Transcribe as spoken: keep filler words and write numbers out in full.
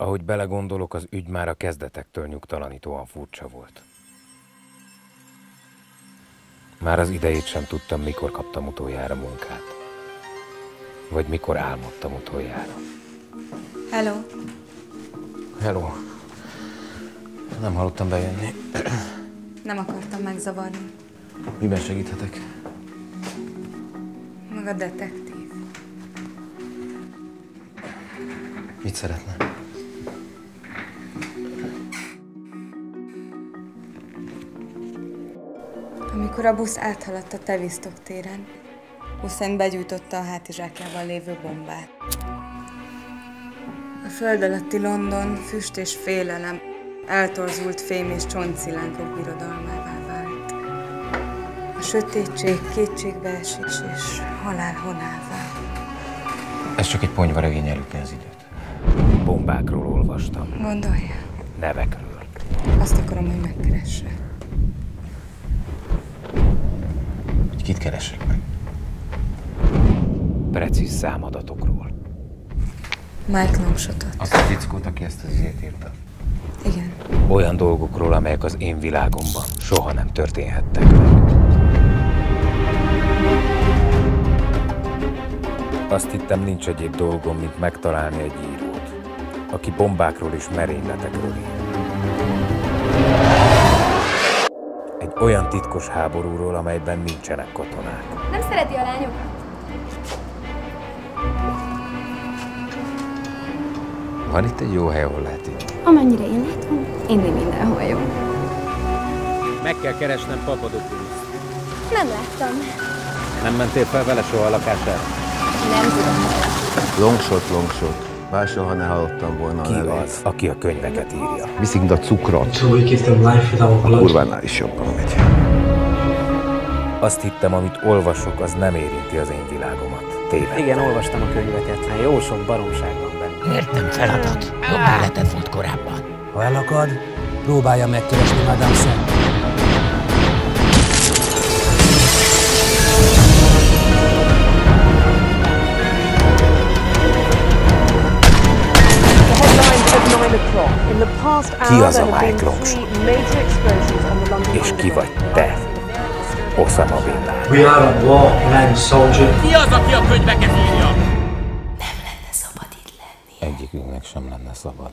Ahogy belegondolok, az ügy már a kezdetektől nyugtalanítóan furcsa volt. Már az idejét sem tudtam, mikor kaptam utoljára munkát. Vagy mikor álmodtam utoljára. Hello. Hello. Nem hallottam bejönni. Nem akartam megzavarni. Miben segíthetek? Maga detektív. Mit szeretne? Amikor a busz áthaladt a Tevistock téren, Husszein begyújtotta a hátizsákjában lévő bombát. A föld alatti London füst és félelem, eltorzult fém és csontszilánkok birodalmává vált. A sötétség, kétségbeesés és halál honává. Ez csak egy ponyvaregény elütni az időt. Bombákról olvastam. Gondolja? Nevekről. Azt akarom, hogy megkeresse. Hogy kit keresek meg? Precíz számadatokról. Mike Longshottot. Azt a fickót, aki ezt az izét írta. Igen. Olyan dolgokról, amelyek az én világomban soha nem történhettek meg. Azt hittem, nincs egyéb dolgom, mint megtalálni egy írót, aki bombákról és merényletekről ír. Egy olyan titkos háborúról, amelyben nincsenek katonák. Nem szereti a lányokat? Van itt egy jó hely, ahol lehet inni. Amennyire én látom, inni mindenhol jó. Meg kell keresnem Papadopulit. Nem láttam. Nem mentél fel vele soha a lakására? Nem tudom. Longshott, Longshott. Bár soha ne hallottam volna ki a nevét. Az, aki a könyveket írja? Viszont a cukrot. A kurvánál is jobban megy. Azt hittem, amit olvasok, az nem érinti az én világomat. Tévedtem. Igen, olvastam a könyveket. Már jó sok baromság van benne. Értem, feladat. Jobb életed volt korábban. Ha elakad, próbálja megkeresni Adamsen. Ki az a Mike Longshott? És ki vagy te? Osama Bin Laden. We are a war-man soldier. Ki az, aki a könyveket írja? Nem lenne szabad itt lenni. Egyikünknek sem lenne szabad.